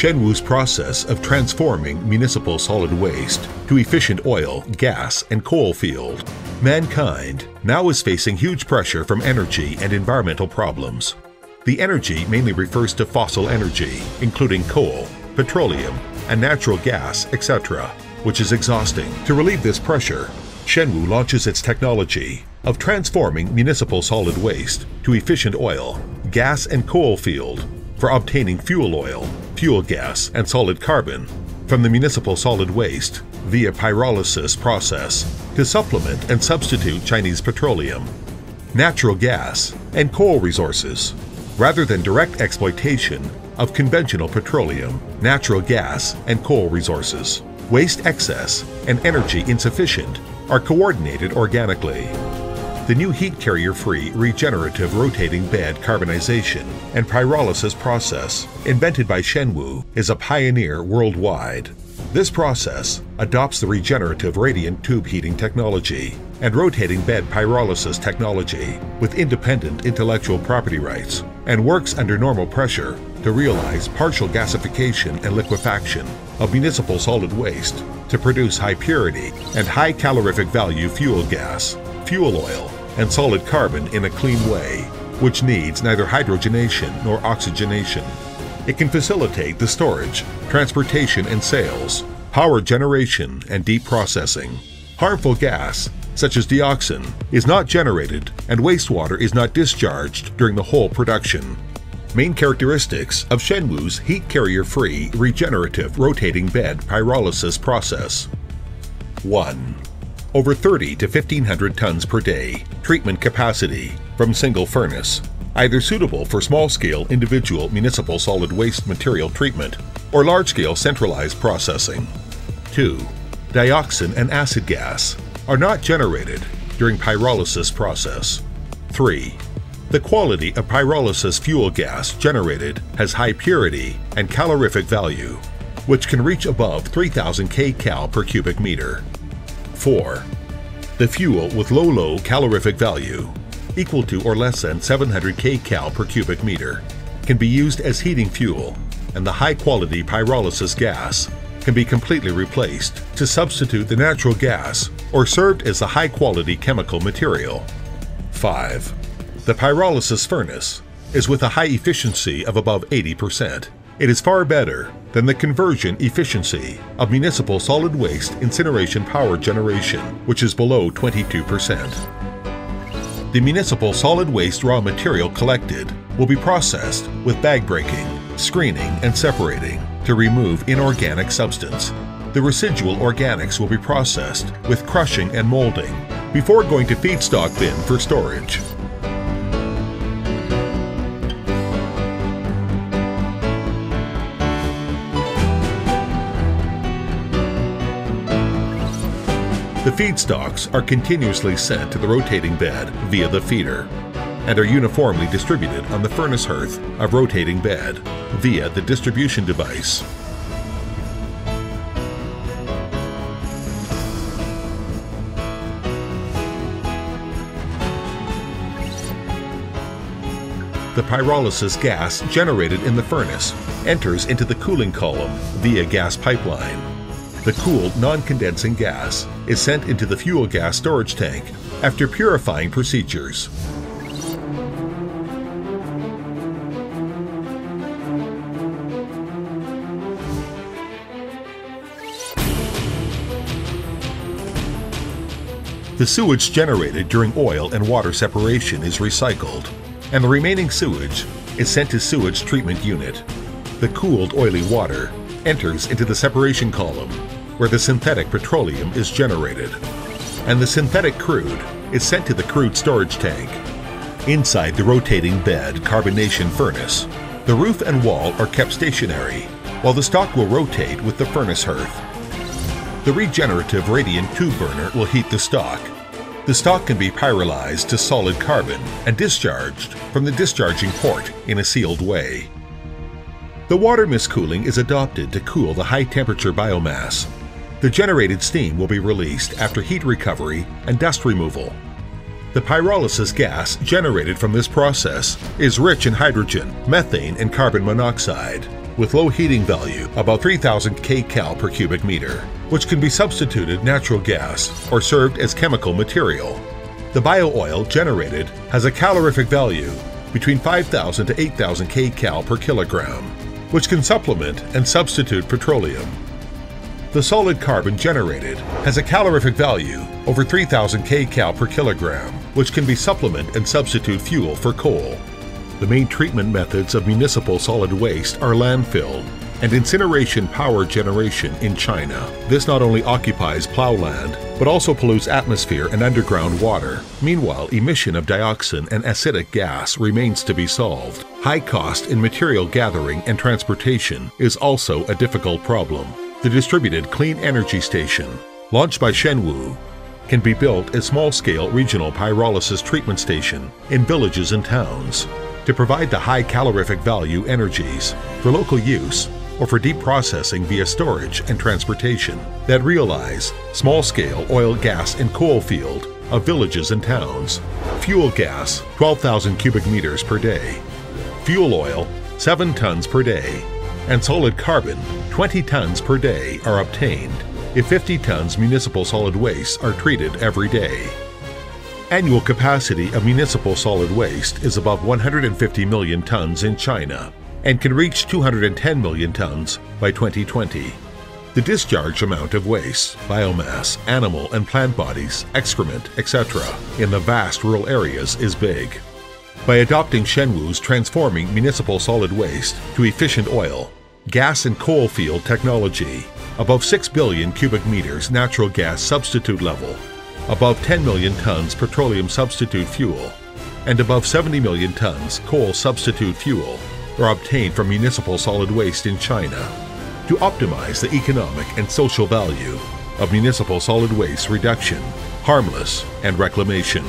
Shenwu's process of transforming municipal solid waste to efficient oil, gas, and coal field, mankind now is facing huge pressure from energy and environmental problems. The energy mainly refers to fossil energy, including coal, petroleum, and natural gas, etc., which is exhausting. To relieve this pressure, Shenwu launches its technology of transforming municipal solid waste to efficient oil, gas, and coal field for obtaining fuel oil, fuel gas, and solid carbon from the municipal solid waste via pyrolysis process to supplement and substitute Chinese petroleum, natural gas, and coal resources, rather than direct exploitation of conventional petroleum, natural gas, and coal resources. Waste excess and energy insufficient are coordinated organically. The new heat carrier-free regenerative rotating bed carbonization and pyrolysis process invented by Shenwu is a pioneer worldwide. This process adopts the regenerative radiant tube heating technology and rotating bed pyrolysis technology with independent intellectual property rights and works under normal pressure to realize partial gasification and liquefaction of municipal solid waste to produce high purity and high calorific value fuel gas, fuel oil, and solid carbon in a clean way, which needs neither hydrogenation nor oxygenation. It can facilitate the storage, transportation and sales, power generation and deep processing. Harmful gas, such as dioxin, is not generated and wastewater is not discharged during the whole production. Main characteristics of Shenwu's heat carrier-free regenerative rotating bed pyrolysis process. 1. Over 30 to 1,500 tons per day treatment capacity from single furnace, either suitable for small-scale individual municipal solid waste material treatment or large-scale centralized processing. 2. Dioxin and acid gas are not generated during pyrolysis process. 3. The quality of pyrolysis fuel gas generated has high purity and calorific value, which can reach above 3,000 kcal per cubic meter. 4. The fuel with low calorific value, equal to or less than 700 kcal per cubic meter, can be used as heating fuel, and the high-quality pyrolysis gas can be completely replaced to substitute the natural gas or served as a high-quality chemical material. 5. The pyrolysis furnace is with a high efficiency of above 80%. It is far better than the conversion efficiency of municipal solid waste incineration power generation, which is below 22%. The municipal solid waste raw material collected will be processed with bag breaking, screening, and separating to remove inorganic substance. The residual organics will be processed with crushing and molding before going to feedstock bin for storage. The feedstocks are continuously sent to the rotating bed via the feeder and are uniformly distributed on the furnace hearth of rotating bed via the distribution device. The pyrolysis gas generated in the furnace enters into the cooling column via gas pipeline. The cooled, non-condensing gas is sent into the fuel gas storage tank after purifying procedures. The sewage generated during oil and water separation is recycled, and the remaining sewage is sent to sewage treatment unit. The cooled, oily water enters into the separation column where the synthetic petroleum is generated, and the synthetic crude is sent to the crude storage tank. Inside the rotating bed carbonation furnace, the roof and wall are kept stationary while the stock will rotate with the furnace hearth. The regenerative radiant tube burner will heat the stock. The stock can be pyrolyzed to solid carbon and discharged from the discharging port in a sealed way. The water mist cooling is adopted to cool the high-temperature biomass. The generated steam will be released after heat recovery and dust removal. The pyrolysis gas generated from this process is rich in hydrogen, methane, and carbon monoxide, with low heating value, about 3,000 kcal per cubic meter, which can be substituted natural gas or served as chemical material. The bio-oil generated has a calorific value between 5,000 to 8,000 kcal per kilogram, which can supplement and substitute petroleum. The solid carbon generated has a calorific value over 3,000 kcal per kilogram, which can be supplement and substitute fuel for coal. The main treatment methods of municipal solid waste are landfill and incineration power generation in China. This not only occupies plowland, but also pollutes atmosphere and underground water. Meanwhile, emission of dioxin and acidic gas remains to be solved. High cost in material gathering and transportation is also a difficult problem. The distributed clean energy station, launched by Shenwu, can be built as small-scale regional pyrolysis treatment station in villages and towns to provide the high calorific value energies for local use or for deep processing via storage and transportation that realize small-scale oil, gas, and coal field of villages and towns. Fuel gas, 12,000 cubic meters per day. Fuel oil, 7 tons per day. And solid carbon, 20 tons per day are obtained if 50 tons municipal solid waste are treated every day. Annual capacity of municipal solid waste is above 150 million tons in China and can reach 210 million tons by 2020. The discharge amount of waste, biomass, animal and plant bodies, excrement, etc. in the vast rural areas is big. By adopting Shenwu's transforming municipal solid waste to efficient oil, gas and coal field technology, above 6 billion cubic meters natural gas substitute level, above 10 million tons petroleum substitute fuel, and above 70 million tons coal substitute fuel are obtained from municipal solid waste in China to optimize the economic and social value of municipal solid waste reduction, harmless, and reclamation.